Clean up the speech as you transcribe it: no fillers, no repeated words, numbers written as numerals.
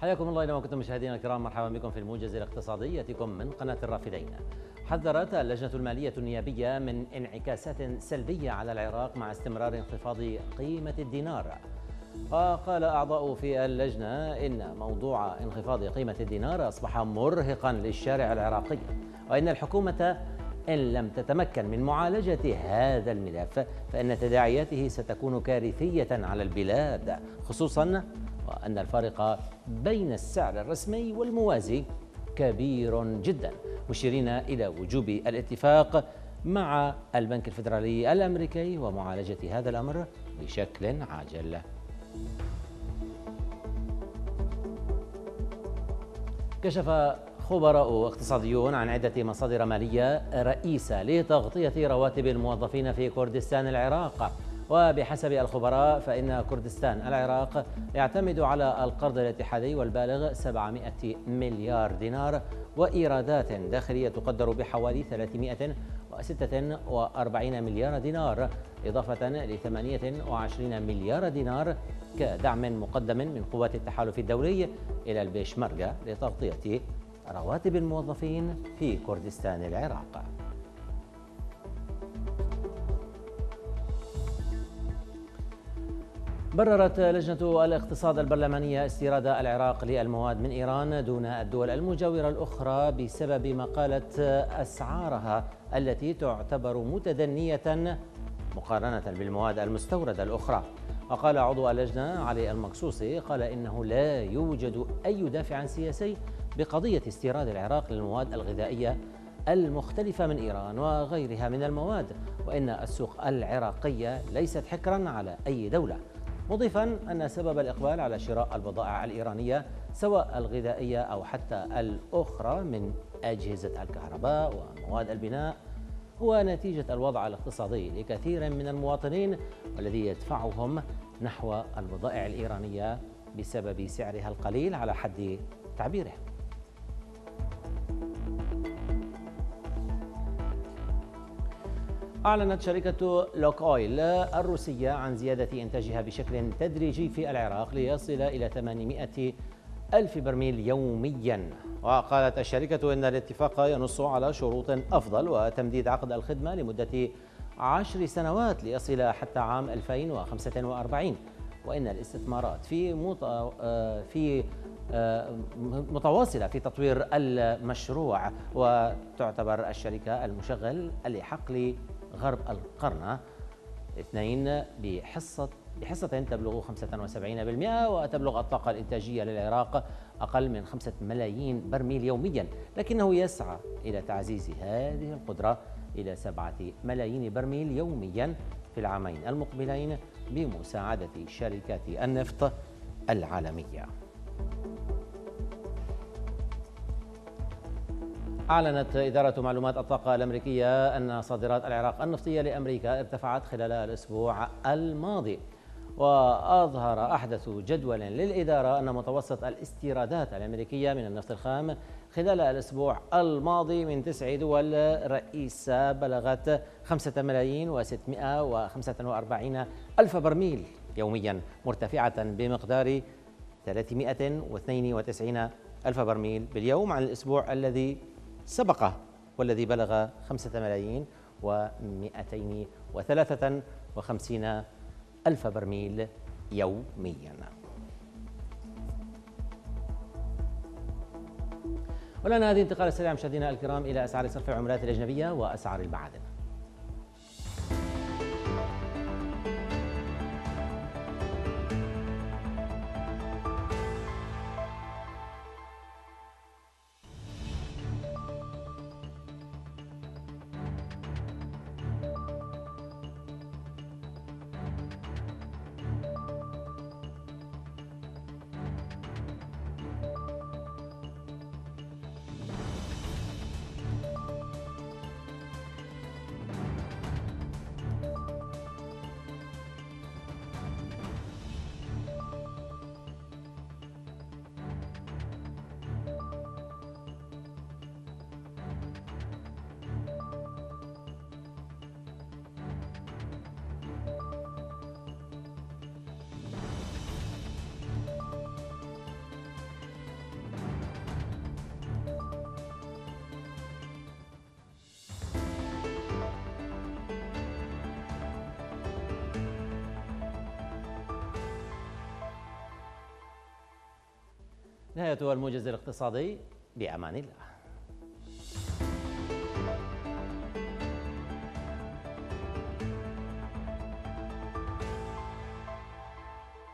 حياكم الله إلى ما كنتم مشاهدينا الكرام، مرحبا بكم في الموجز الاقتصادي يأتيكم من قناة الرافدين. حذرت اللجنة المالية النيابية من انعكاسات سلبية على العراق مع استمرار انخفاض قيمة الدينار. وقال أعضاء في اللجنة إن موضوع انخفاض قيمة الدينار أصبح مرهقا للشارع العراقي، وإن الحكومة إن لم تتمكن من معالجة هذا الملف فإن تداعياته ستكون كارثية على البلاد، خصوصا وأن الفارق بين السعر الرسمي والموازي كبير جدا، مشيرين إلى وجوب الاتفاق مع البنك الفيدرالي الأمريكي ومعالجة هذا الأمر بشكل عاجل. كشف خبراء اقتصاديون عن عدة مصادر مالية رئيسة لتغطية رواتب الموظفين في كردستان العراق، وبحسب الخبراء فإن كردستان العراق يعتمد على القرض الاتحادي والبالغ 700 مليار دينار وإيرادات داخلية تقدر بحوالي 346 مليار دينار، إضافة ل 28 مليار دينار كدعم مقدم من قوات التحالف الدولي إلى البيشمركة لتغطية رواتب الموظفين في كردستان العراق. بررت لجنة الاقتصاد البرلمانية استيراد العراق للمواد من إيران دون الدول المجاورة الأخرى بسبب مقالة أسعارها التي تعتبر متدنية مقارنة بالمواد المستوردة الأخرى. وقال عضو اللجنة علي المقصوصي قال إنه لا يوجد أي دافع سياسي بقضية استيراد العراق للمواد الغذائية المختلفة من إيران وغيرها من المواد، وإن السوق العراقية ليست حكرا على أي دولة، مضيفا أن سبب الإقبال على شراء البضائع الإيرانية سواء الغذائية أو حتى الأخرى من أجهزة الكهرباء ومواد البناء هو نتيجة الوضع الاقتصادي لكثير من المواطنين والذي يدفعهم نحو البضائع الإيرانية بسبب سعرها القليل على حد تعبيره. أعلنت شركة لوك أويل الروسية عن زيادة إنتاجها بشكل تدريجي في العراق ليصل إلى 800 ألف برميل يومياً. وقالت الشركة إن الاتفاق ينص على شروط أفضل وتمديد عقد الخدمة لمدة 10 سنوات ليصل حتى عام 2045، وإن الاستثمارات في متواصلة في تطوير المشروع، وتعتبر الشركة المشغل لحقل غرب القرن 2 بحصة تبلغ 75%، وتبلغ الطاقة الإنتاجية للعراق أقل من 5 ملايين برميل يوميا، لكنه يسعى إلى تعزيز هذه القدرة إلى 7 ملايين برميل يوميا في العامين المقبلين بمساعدة شركات النفط العالمية. أعلنت إدارة معلومات الطاقة الأمريكية أن صادرات العراق النفطية لأمريكا ارتفعت خلال الأسبوع الماضي، وأظهر أحدث جدول للإدارة أن متوسط الاستيرادات الأمريكية من النفط الخام خلال الأسبوع الماضي من 9 دول رئيسة بلغت 5,645,000 برميل يوميا، مرتفعة بمقدار 392,000 برميل باليوم عن الأسبوع الذي سبقه والذي بلغ 5,253,000 برميل يوميا. والآن هذه الانتقال السريع مشاهدينا الكرام إلى أسعار صرف العملات الأجنبية وأسعار المعادن. نهاية الموجز الاقتصادي، بأمان الله.